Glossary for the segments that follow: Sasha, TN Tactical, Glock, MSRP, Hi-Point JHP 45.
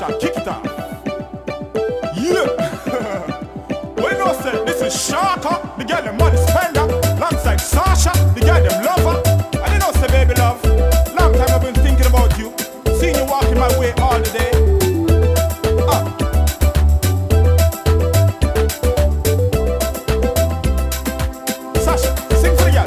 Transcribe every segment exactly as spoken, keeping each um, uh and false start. Sasha, kick it off. Yeah. We know say this is Sharker, the girl them money spender. Alongside Sasha, the girl them lover. And you know say baby love, long time I've been thinking about you, seen you walking my way all the day. Uh. Sasha, sing for the girl.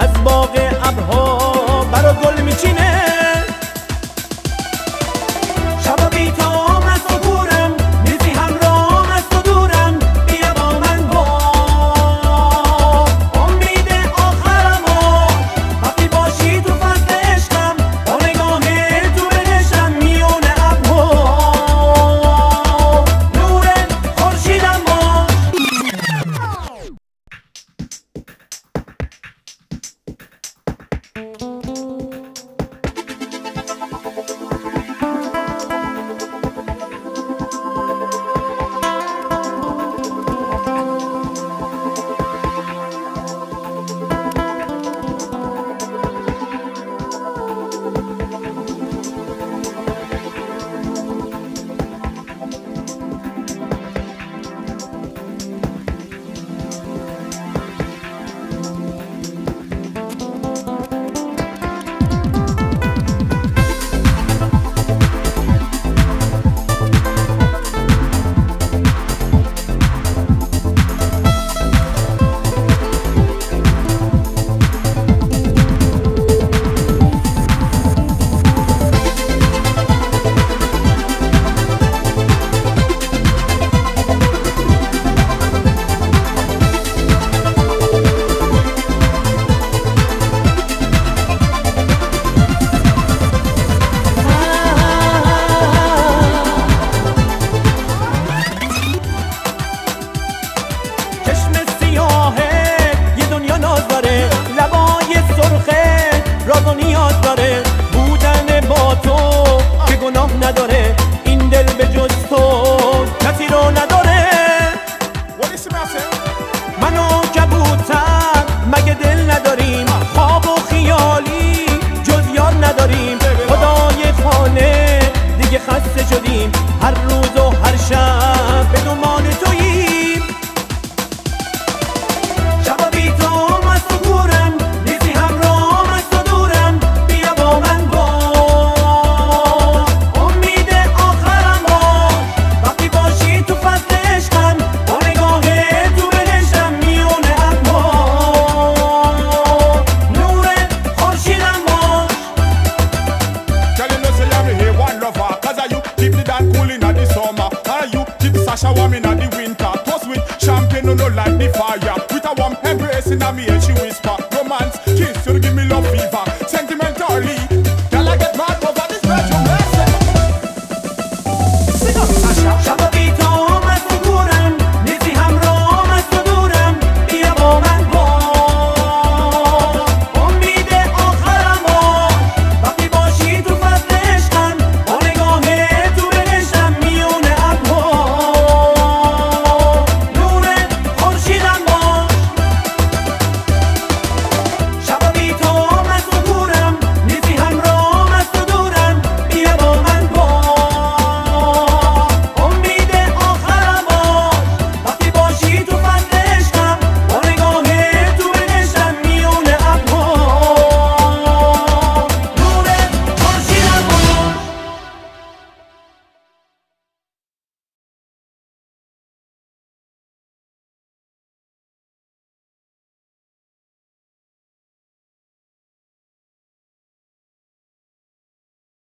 از باغ ابرها برا گل میچینه شبا بیتام از تو دورم نیزی همراهم از تو دورم بیا با من با امید آخرم وقتی باشی تو فصل عشقم با نگاه تو بنشم میون ابرها نور خورشیدم باش هر روز و هر شب به دنبال توییم شبا بی توام از تو دورم نیزی همراهم از تو دورم بیا با من باش امید آخرم باش وقتی باشی تو فصل عشقم با نگاه تو بهشتم میون ابرها نور خورشیدم باش Tell you say I'm here one lover cause I you keep the dance cool in the summer. And you keep Sasha warm in the winter. Toast with champagne, no no like the fire. With a warm embrace in me and she whisper.